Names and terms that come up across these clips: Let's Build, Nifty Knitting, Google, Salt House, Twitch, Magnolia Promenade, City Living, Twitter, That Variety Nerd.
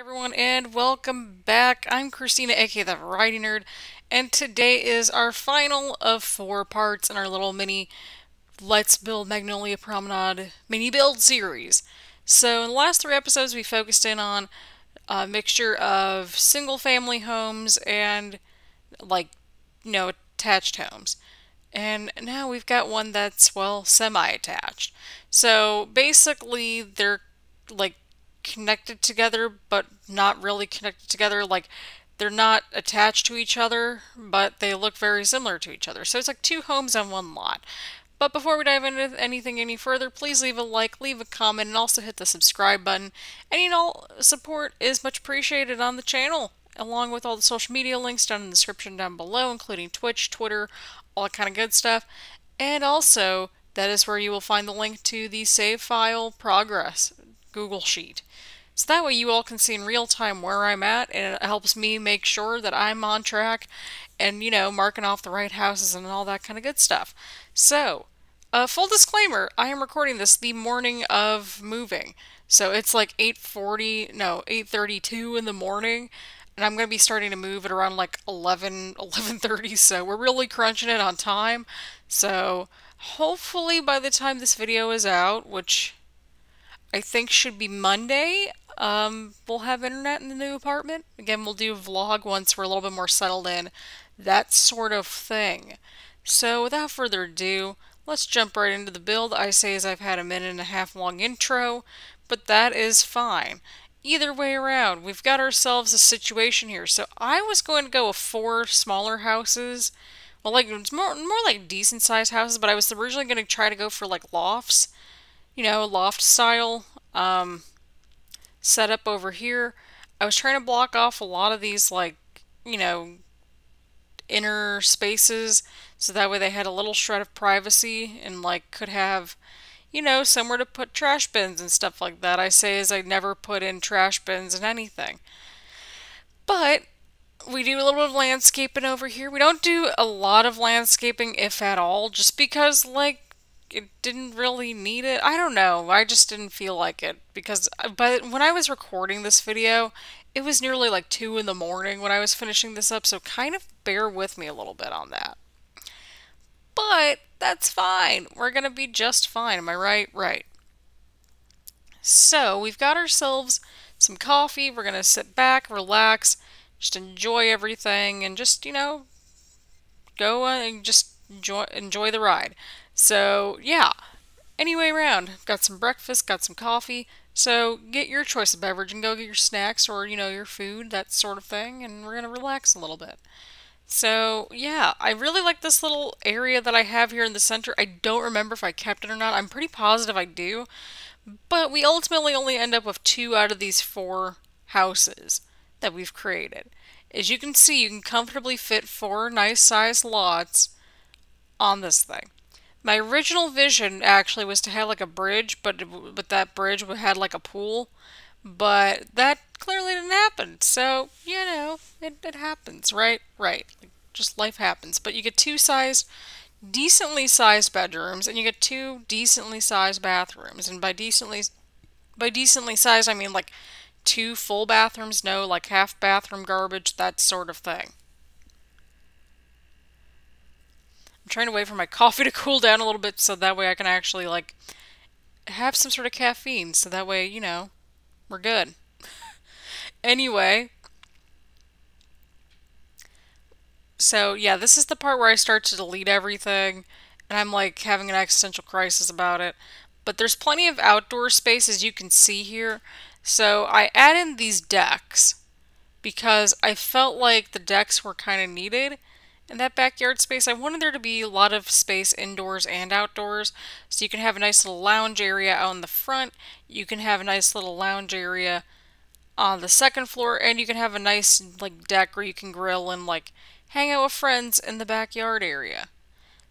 everyone, and welcome back. I'm Christina, aka the Variety Nerd, and today is our final of 4 parts in our little mini Let's Build Magnolia Promenade mini build series. So in the last 3 episodes we focused in on a mixture of single family homes and attached homes. And now we've got one that's, well, semi-attached. So basically they're like connected together but not really connected together, like they're not attached to each other but they look very similar to each other. So it's like 2 homes on 1 lot. But before we dive into anything any further, please leave a like, leave a comment, and also hit the subscribe button. Any and all support is much appreciated on the channel, along with all the social media links down in the description down below, including Twitch, Twitter, all that kind of good stuff. And also that is where you will find the link to the save file progress Google Sheet. So that way you all can see in real time where I'm at, and it helps me make sure that I'm on track and, you know, marking off the right houses and all that kind of good stuff. So, full disclaimer, I am recording this the morning of moving. So it's like 8:32 in the morning, and I'm going to be starting to move at around like 11:30, so we're really crunching it on time. So hopefully by the time this video is out, which I think should be Monday, we'll have internet in the new apartment. Again, we'll do a vlog once we're a little bit more settled in, that sort of thing. So without further ado, let's jump right into the build. I say as I've had a 1.5 minute long intro, but that is fine. Either way around, we've got ourselves a situation here. So I was going to go with 4 smaller houses. Well, like it's more like decent sized houses, but I was originally going to try to go for like lofts. You know, loft style setup over here. I was trying to block off a lot of these, like, you know, inner spaces so that way they had a little shred of privacy and like could have, you know, somewhere to put trash bins and stuff like that. I say as I never put in trash bins and anything. But we do a little bit of landscaping over here. We don't do a lot of landscaping, if at all, just because like it didn't really need it. I don't know. I just didn't feel like it because, but when I was recording this video, it was nearly like 2 in the morning when I was finishing this up. So kind of bear with me a little bit on that, but that's fine. We're going to be just fine. Am I right? Right. So we've got ourselves some coffee. We're going to sit back, relax, just enjoy everything and just, you know, go and just enjoy the ride. So yeah, anyway around, got some breakfast, got some coffee, so get your choice of beverage and go get your snacks or, you know, your food, that sort of thing, and we're going to relax a little bit. So yeah, I really like this little area that I have here in the center. I don't remember if I kept it or not. I'm pretty positive I do, but we ultimately only end up with 2 out of these 4 houses that we've created. As you can see, you can comfortably fit 4 nice sized lots on this thing. My original vision actually was to have like a bridge, but that bridge had like a pool, but that clearly didn't happen. So, you know, it happens, right? Right. Like, just life happens. But you get 2 decently sized bedrooms, and you get 2 decently sized bathrooms. And by decently sized, I mean like 2 full bathrooms, no like half bathroom garbage, that sort of thing. Trying to wait for my coffee to cool down a little bit so that way I can actually like have some sort of caffeine, so that way, you know, we're good. Anyway, so yeah, this is the part where I start to delete everything and I'm like having an existential crisis about it, but there's plenty of outdoor space as you can see here. So I add in these decks because I felt like the decks were kind of needed. In that backyard space, I wanted there to be a lot of space indoors and outdoors, so you can have a nice little lounge area out in the front, you can have a nice little lounge area on the second floor, and you can have a nice like deck where you can grill and like hang out with friends in the backyard area.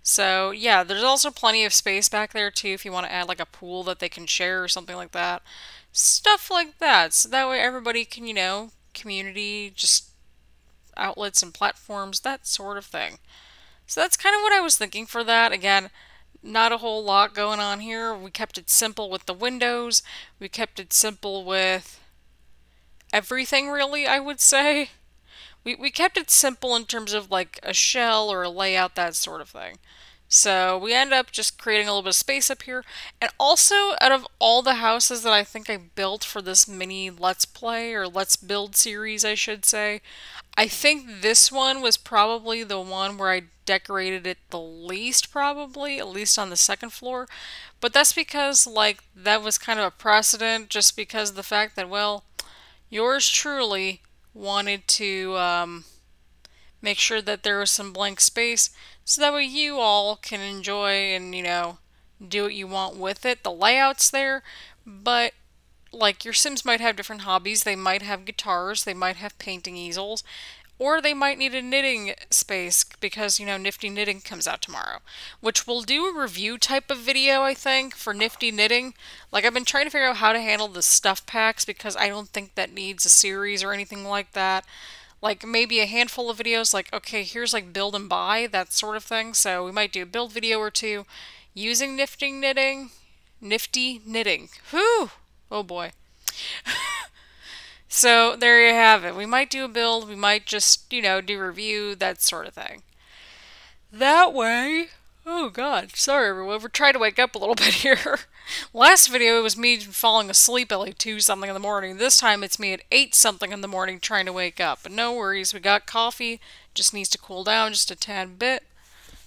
So yeah, there's also plenty of space back there too if you want to add like a pool that they can share or something like that. Stuff like that, so that way everybody can, you know, community, just outlets and platforms, that sort of thing. So that's kind of what I was thinking for that. Again, not a whole lot going on here. We kept it simple with the windows. We kept it simple with everything, really, I would say. We kept it simple in terms of, like, a shell or a layout, that sort of thing. So we end up just creating a little bit of space up here. And also, out of all the houses that I think I built for this mini Let's Play, or Let's Build series, I should say, I think this one was probably the one where I decorated it the least, probably, at least on the second floor. But that's because, like, that was kind of a precedent, just because of the fact that, well, yours truly wanted to make sure that there was some blank space so that way you all can enjoy and, you know, do what you want with it. The layout's there, but like your Sims might have different hobbies. They might have guitars, they might have painting easels, or they might need a knitting space because, you know, Nifty Knitting comes out tomorrow, which we'll do a review type of video, I think, for Nifty Knitting. Like, I've been trying to figure out how to handle the stuff packs because I don't think that needs a series or anything like that. Like, maybe a handful of videos, like, okay, here's, like, build and buy, that sort of thing. So we might do a build video or two using Nifty Knitting. Whew! Oh, boy. So there you have it. We might do a build, we might just, you know, do review, that sort of thing. That way, oh god, sorry everyone, we're trying to wake up a little bit here. Last video it was me falling asleep at like 2 something in the morning. This time it's me at 8 something in the morning trying to wake up. But no worries, we got coffee, just needs to cool down just a tad bit.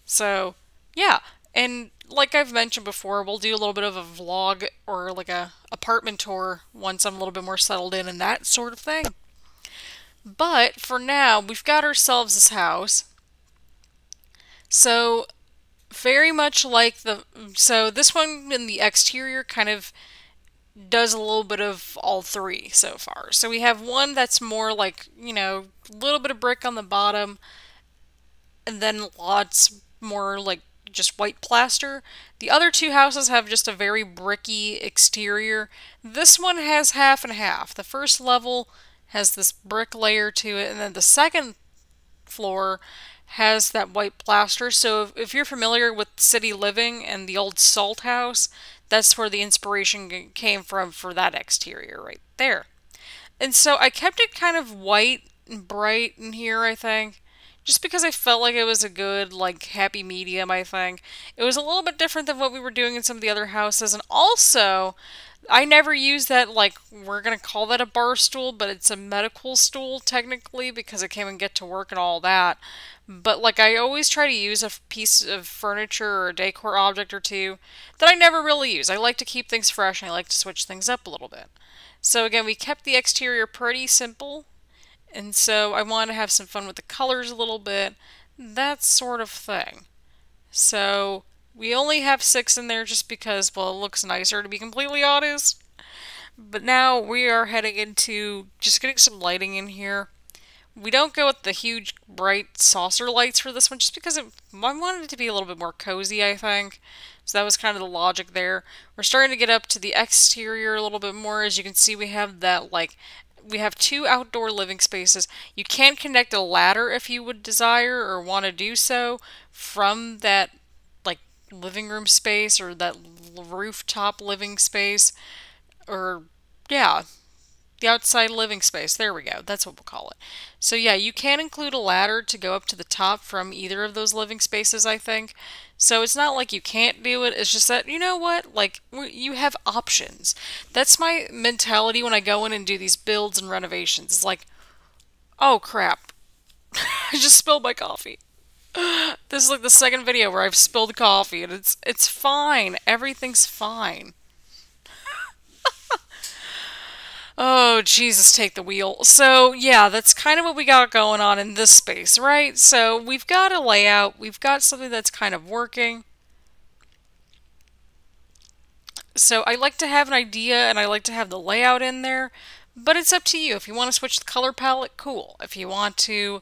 So, yeah. And like I've mentioned before, we'll do a little bit of a vlog or like a apartment tour once I'm a little bit more settled in and that sort of thing. But for now, we've got ourselves this house. So very much like so this one in the exterior kind of does a little bit of all three so far. So we have one that's more like, you know, a little bit of brick on the bottom and then lots more like just white plaster. The other two houses have just a very bricky exterior. This one has half and half. The first level has this brick layer to it, and then the second floor has that white plaster. So if you're familiar with City Living and the old Salt House, that's where the inspiration came from for that exterior right there. And so I kept it kind of white and bright in here, I think. Just because I felt like it was a good, like, happy medium, I think. It was a little bit different than what we were doing in some of the other houses. And also, I never used that, like, we're going to call that a bar stool, but it's a medical stool, technically, because I came and get to work and all that. But, like, I always try to use a piece of furniture or a decor object or two that I never really use. I like to keep things fresh, and I like to switch things up a little bit. So, again, we kept the exterior pretty simple. And so I want to have some fun with the colors a little bit, that sort of thing. So we only have 6 in there just because, well, it looks nicer to be completely honest. But now we are heading into just getting some lighting in here. We don't go with the huge bright saucer lights for this one just because I wanted it to be a little bit more cozy, I think. So that was kind of the logic there. We're starting to get up to the exterior a little bit more. As you can see, we have that, like, we have 2 outdoor living spaces. You can connect a ladder if you would desire or want to do so from that, like, living room space or that rooftop living space, or yeah, the outside living space. There we go. That's what we'll call it. So yeah, you can include a ladder to go up to the top from either of those living spaces, I think. So it's not like you can't do it. It's just that, you know what, like, you have options. That's my mentality when I go in and do these builds and renovations. It's like, oh crap, I just spilled my coffee. This is like the second video where I've spilled coffee, and it's fine. Everything's fine. Oh, Jesus, take the wheel. So, yeah, that's kind of what we got going on in this space, right? So, we've got a layout. We've got something that's kind of working. So, I like to have an idea, and I like to have the layout in there. But it's up to you. If you want to switch the color palette, cool. If you want to,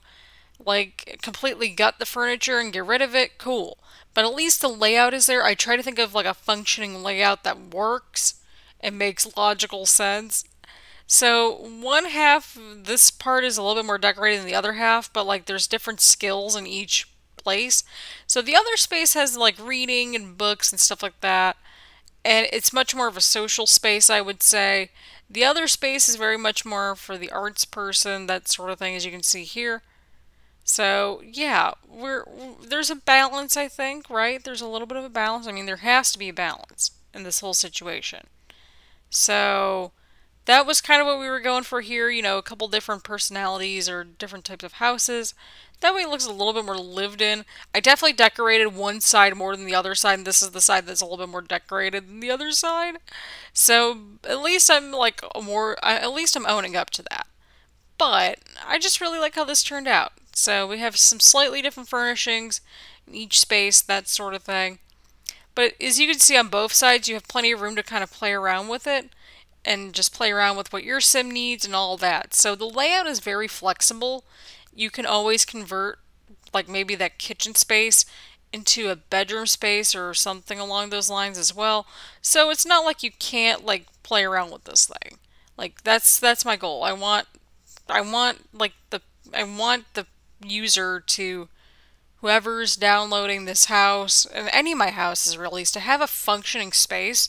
like, completely gut the furniture and get rid of it, cool. But at least the layout is there. I try to think of, like, a functioning layout that works and makes logical sense. So one half, this part is a little bit more decorated than the other half, but like there's different skills in each place. So the other space has like reading and books and stuff like that. And it's much more of a social space, I would say. The other space is very much more for the arts person, that sort of thing, as you can see here. So yeah, there's a balance, I think, right? There's a little bit of a balance. I mean, there has to be a balance in this whole situation. So that was kind of what we were going for here, you know, a couple different personalities or different types of houses. That way it looks a little bit more lived in. I definitely decorated one side more than the other side, and this is the side that's a little bit more decorated than the other side. So at least I'm like at least I'm owning up to that. But I just really like how this turned out. So we have some slightly different furnishings in each space, that sort of thing. But as you can see on both sides, you have plenty of room to kind of play around with it and just play around with what your sim needs and all that. So the layout is very flexible. You can always convert, like, maybe that kitchen space into a bedroom space or something along those lines as well. So it's not like you can't, like, play around with this thing. Like, that's my goal. I want the user to, whoever's downloading this house and any of my houses really, is to have a functioning space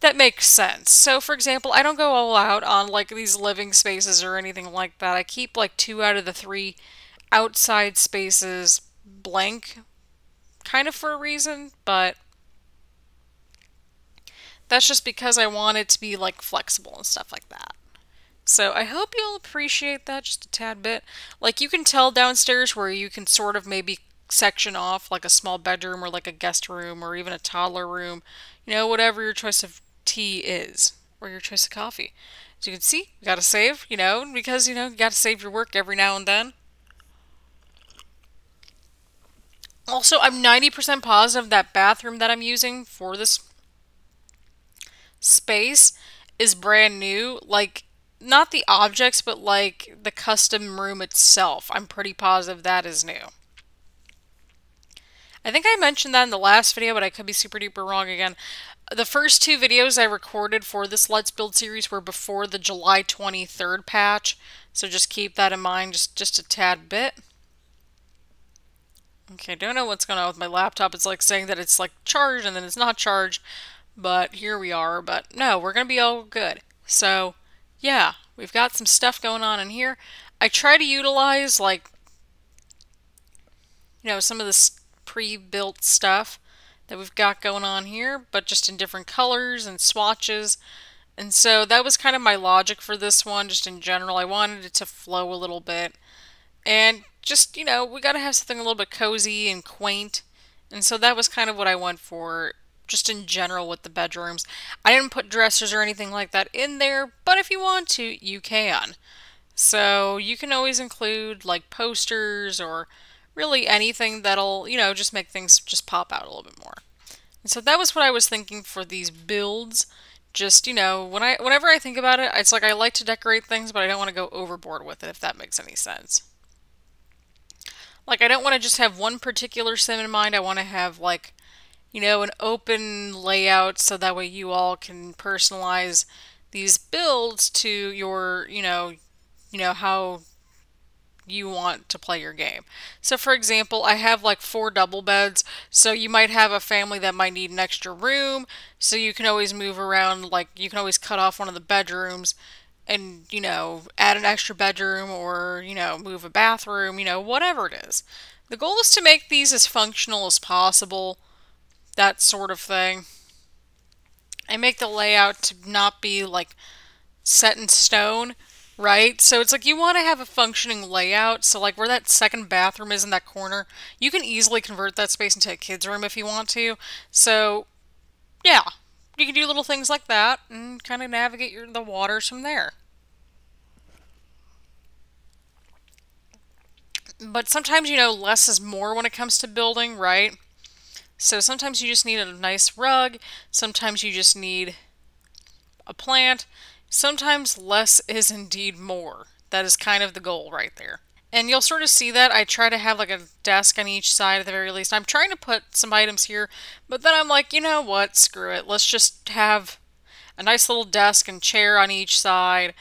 that makes sense. So for example, I don't go all out on like these living spaces or anything like that. I keep like 2 out of the 3 outside spaces blank, kind of for a reason, but that's just because I want it to be like flexible and stuff like that. So I hope you'll appreciate that just a tad bit. Like, you can tell downstairs where you can sort of maybe section off like a small bedroom or like a guest room or even a toddler room, you know, whatever your choice of tea is or your choice of coffee. As you can see, you gotta save, you know, because, you know, you gotta save your work every now and then. Also, I'm 90% positive that bathroom that I'm using for this space is brand new. Like, not the objects, but like the custom room itself. I'm pretty positive that is new. I think I mentioned that in the last video, but I could be super duper wrong again. The first 2 videos I recorded for this Let's Build series were before the July 23rd patch. So just keep that in mind just a tad bit. Okay, I don't know what's going on with my laptop. It's like saying that it's like charged and then it's not charged. But here we are. But no, we're going to be all good. So yeah, we've got some stuff going on in here. I try to utilize, like, you know, some of this pre-built stuff that we've got going on here, but just in different colors and swatches. And so that was kind of my logic for this one, just in general. I wanted it to flow a little bit. And just, you know, we got to have something a little bit cozy and quaint. And so that was kind of what I went for, just in general with the bedrooms. I didn't put dressers or anything like that in there, but if you want to, you can. So you can always include like posters or really anything that'll, you know, just make things just pop out a little bit more. And so that was what I was thinking for these builds. Just, you know, whenever I think about it, it's like I like to decorate things, but I don't want to go overboard with it, if that makes any sense. Like, I don't want to just have one particular sim in mind. I want to have, like, you know, an open layout, so that way you all can personalize these builds to your, you know, how you want to play your game. So for example, I have like 4 double beds, so you might have a family that might need an extra room, so you can always move around, like you can always cut off one of the bedrooms and, you know, add an extra bedroom or, you know, move a bathroom, you know, whatever it is. The goal is to make these as functional as possible, that sort of thing. I make the layout to not be like set in stone, right? So it's like you want to have a functioning layout. So like where that second bathroom is in that corner, you can easily convert that space into a kid's room if you want to. So yeah, you can do little things like that and kind of navigate the waters from there. But sometimes, you know, less is more when it comes to building, right? So sometimes you just need a nice rug, sometimes you just need a plant, sometimes less is indeed more. That is kind of the goal right there. And you'll sort of see that I try to have like a desk on each side at the very least. I'm trying to put some items here, but then I'm like, you know what, screw it. Let's just have a nice little desk and chair on each side.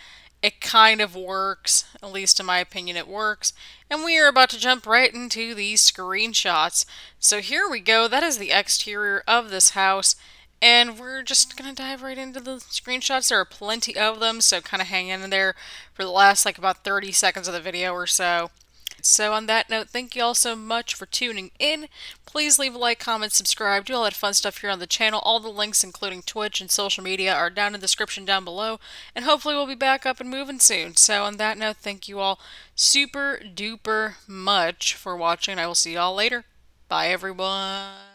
It kind of works, at least in my opinion it works. And we are about to jump right into these screenshots. So here we go. That is the exterior of this house. And we're just going to dive right into the screenshots. There are plenty of them, so kind of hang in there for the last, like, about 30 seconds of the video or so. So on that note, thank you all so much for tuning in. Please leave a like, comment, subscribe, do all that fun stuff here on the channel. All the links, including Twitch and social media, are down in the description down below. And hopefully we'll be back up and moving soon. So on that note, thank you all super duper much for watching. I will see you all later. Bye, everyone.